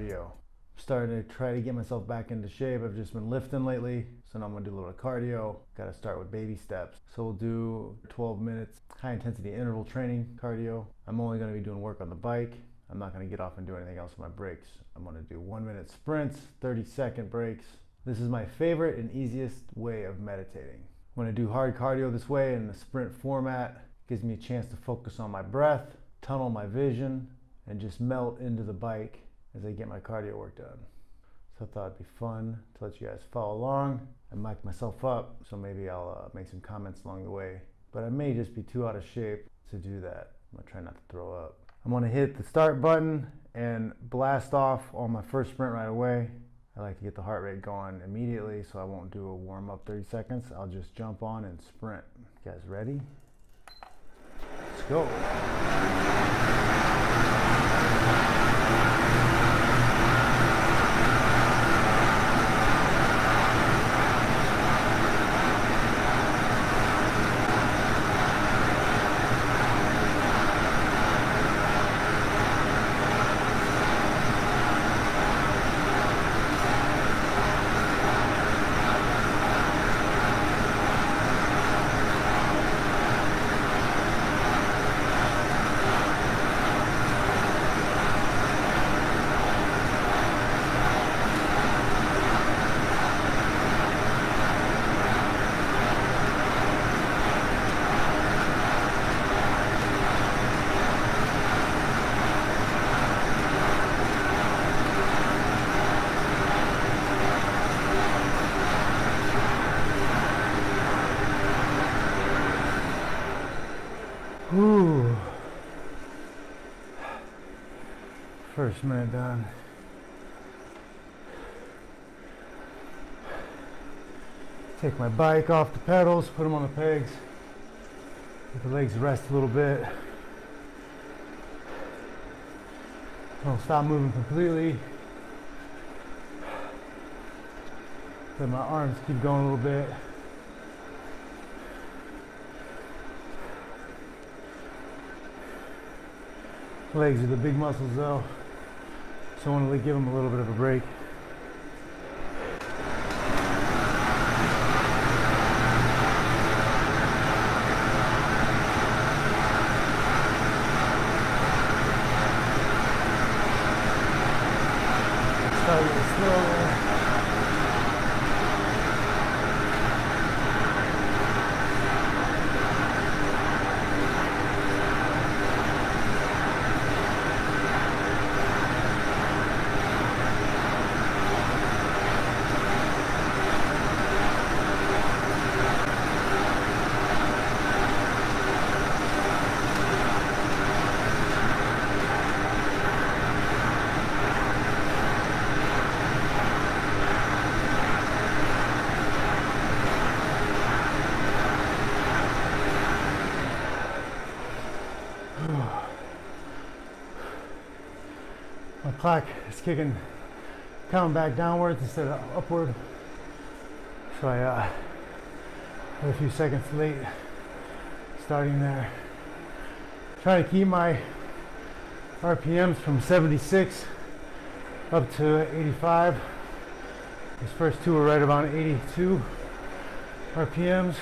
cardio. I'm starting to try to get myself back into shape. I've just been lifting lately, so now I'm gonna do a little cardio. Gotta start with baby steps. So we'll do 12 minutes high intensity interval training cardio. I'm only gonna be doing work on the bike. I'm not gonna get off and do anything else with my breaks. I'm gonna do 1 minute sprints, 30-second breaks. This is my favorite and easiest way of meditating. I'm gonna do hard cardio this way in the sprint format. Gives me a chance to focus on my breath, tunnel my vision, and just melt into the bike as I get my cardio work done. So I thought it'd be fun to let you guys follow along. I mic'd myself up, so maybe I'll make some comments along the way, but I may just be too out of shape to do that. I'm gonna try not to throw up. I'm gonna hit the start button and blast off on my first sprint right away. I like to get the heart rate going immediately, so I won't do a warm up 30 seconds. I'll just jump on and sprint. You guys ready? Let's go. Ooh. First minute done. Take my bike off the pedals, put them on the pegs. Let the legs rest a little bit. Don't stop moving completely. Let my arms keep going a little bit. Legs are the big muscles though, so I want to give them a little bit of a break. Start with a slow clock is kicking, coming back downwards instead of upward. So I a few seconds late starting there. Trying to keep my RPMs from 76 up to 85. These first two were right around 82 RPMs. It's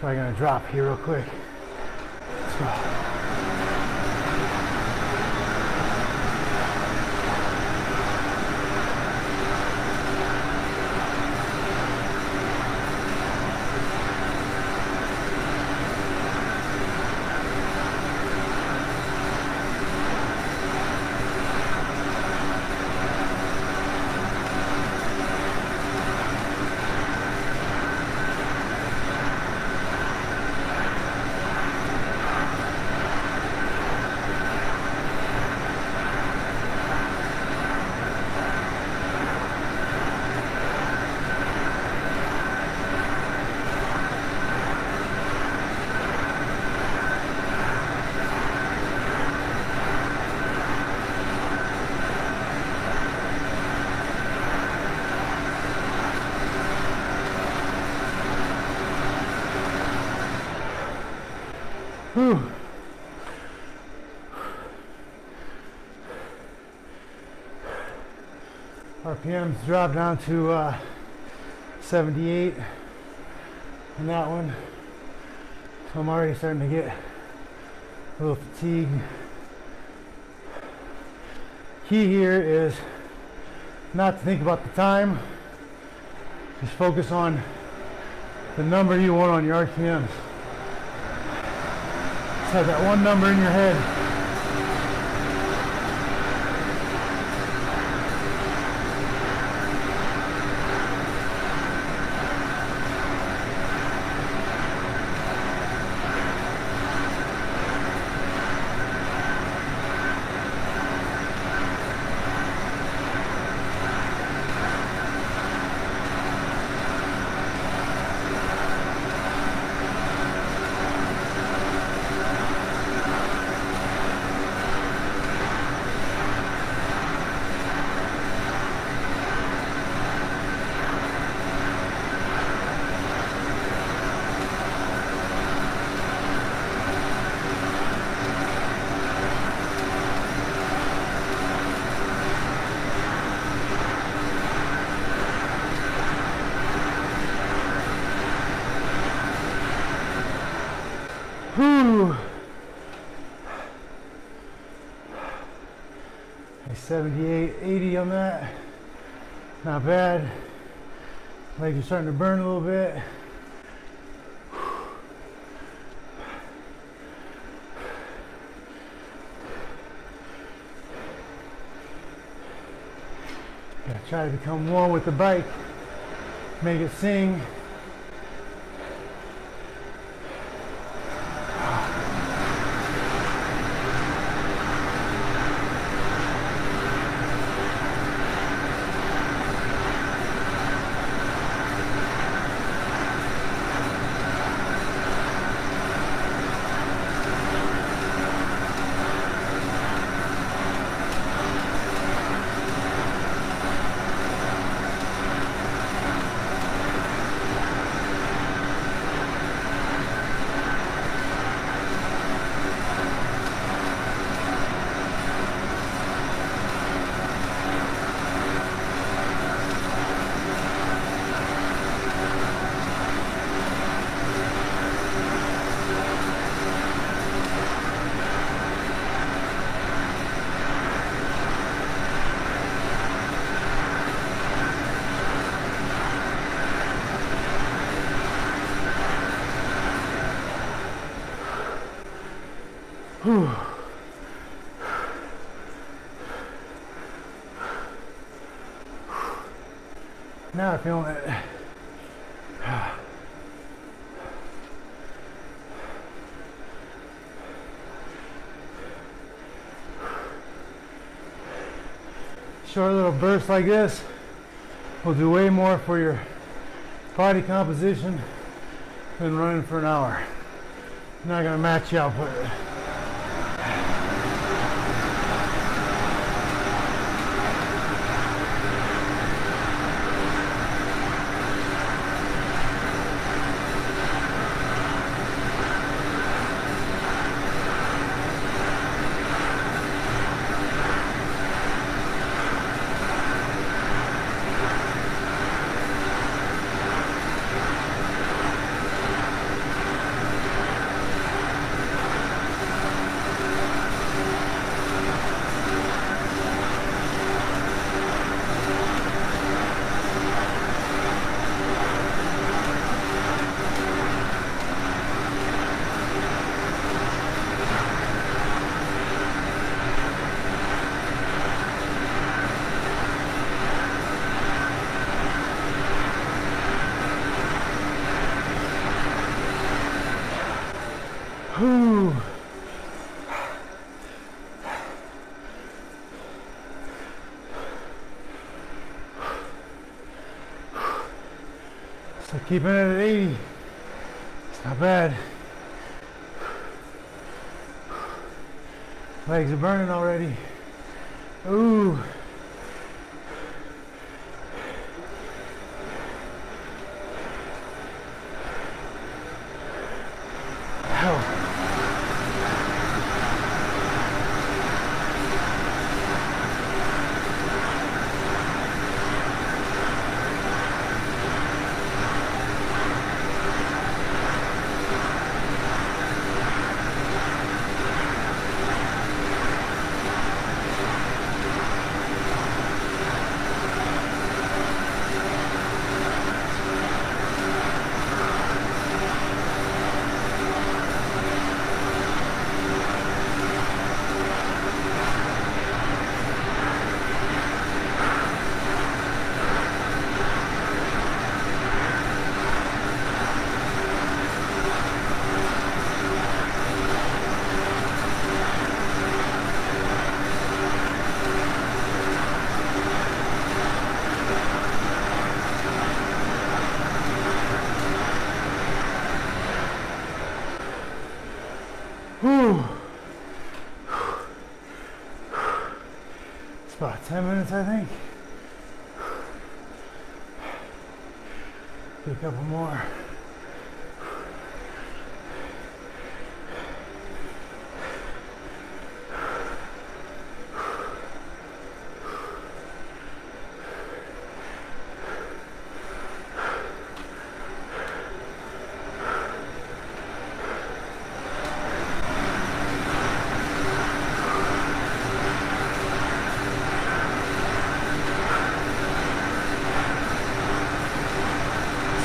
probably gonna drop here real quick. Let's go. RPMs drop down to 78 on that one. So I'm already starting to get a little fatigued. Key here is not to think about the time, just focus on the number you want on your RPMs. Just have that one number in your head. Whew. 78, 80 on that. Not bad. Legs are starting to burn a little bit. Gotta try to become one with the bike. Make it sing. Whew. Now I'm feeling it. Short little bursts like this will do way more for your body composition than running for an hour. I'm not going to match your output. Whew. So keeping it at 80, it's not bad. Legs are burning already. Ooh. do a couple more.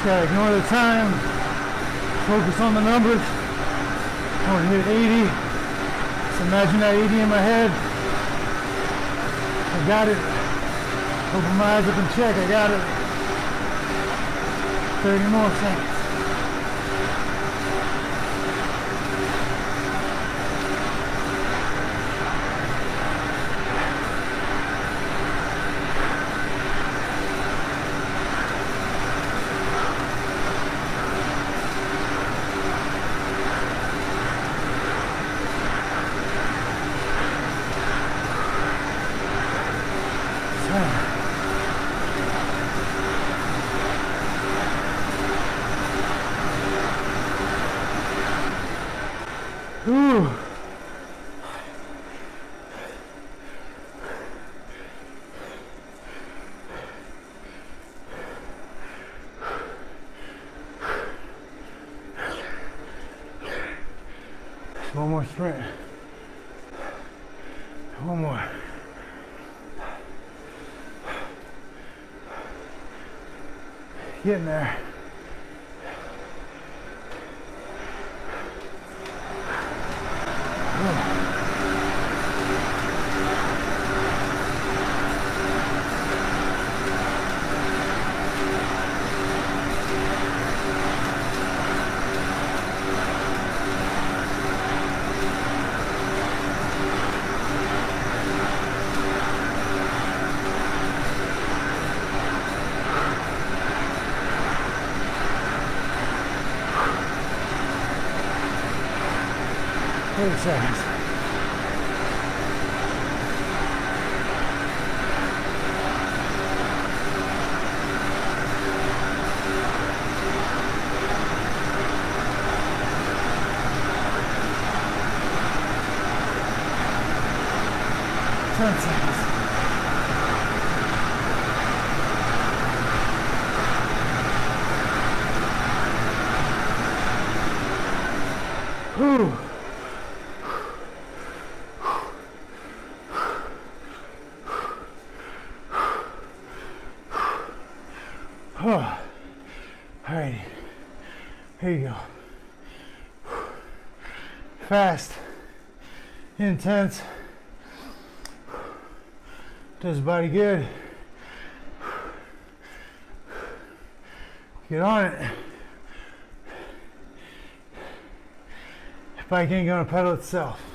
Gotta ignore the time, focus on the numbers. I want to hit 80. Just imagine that 80 in my head. I got it. Open my eyes up and check. I got it. 30 more seconds. One more sprint. One more. Getting there. Seconds. Here you go. Fast, intense, does the body good. Get on it. Bike ain't gonna pedal itself.